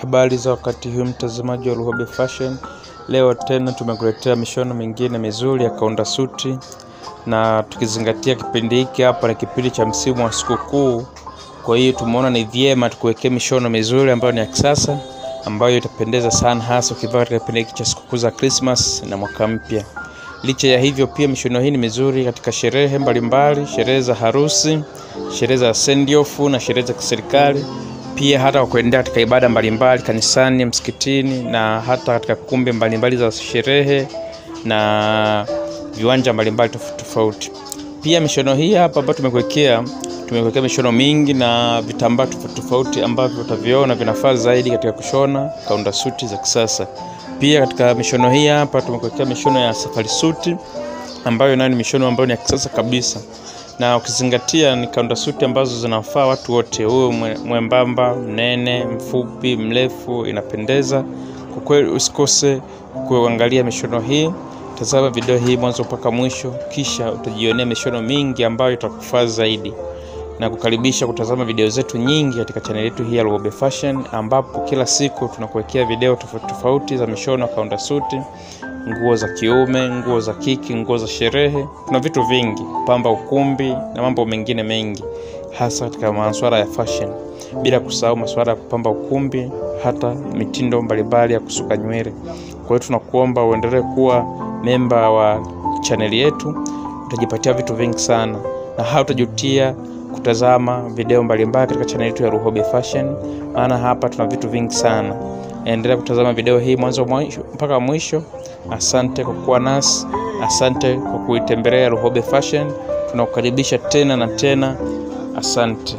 Habari za wakati huu mtazamaji wa Luhobe Fashion. Leo tena tumekuletea mishono mingine mizuri ya kaunda suti, na tukizingatia kipindi hiki hapa na kipindi cha msimu wa sikukuu, kwa hiyo tumeona ni vyema tukuwekee mishono mizuri ambayo ni ya kisasa, ambayo itapendeza sana hasa ukivaa katika kipindi hiki cha sikukuu za Christmas na mwaka mpya. Licha ya hivyo pia mishono hii ni mizuri katika sherehe mbalimbali, sherehe za harusi, sherehe za send off na sherehe za kiserikali. Pia hata kwa kuendea katika ibada mbalimbali kanisani, msikitini na hata katika kumbi mbalimbali za sherehe na viwanja mbalimbali tofauti. Pia mishono hii hapa tumekuwekea mishono mingi na vitambaa tofauti ambavyo utaviona vinafaa zaidi katika kushona kaunda suti za kisasa. Pia katika mishono hii hapa tumekuwekea mishono ya safari suti ambayo nayo ni mishono ambayo ni ya kisasa kabisa. Na ukizingatia ni kaunda suti ambazo zinafaa watu wote, huo mwembamba, mnene, mfupi, mrefu, inapendeza. Kwa kweli usikose kuangalia mishono hii. Tazama video hii mwanzo mpaka mwisho, kisha utajionea mishono mingi ambayo itakufaa zaidi. Na kukaribisha kutazama video zetu nyingi katika channel yetu hii ya Luhobe Fashion, ambapo kila siku tunakuwekea video tofauti za mishono kaunda suti, nguo za kiume, nguo za kiki, nguo za sherehe. Kuna vitu vingi, pamba ukumbi na mambo mengine mengi hasa katika masuala ya fashion. Bila kusahau masuala ya kupamba ukumbi, hata mitindo mbalimbali ya kusuka nywele. Kwa hiyo tunakuomba uendelee kuwa memba wa channel yetu, utajipatia vitu vingi sana na hautajutia kutazama video mbalimbali katika channel yetu ya Luhobe Fashion, maana hapa tuna vitu vingi sana. Endelea kutazama video hii mwanzo mpaka mwisho. Asante kwa kuwa nasi, asante kwa kuitembelea Luhobe Fashion. Tunakukaribisha tena na tena. Asante.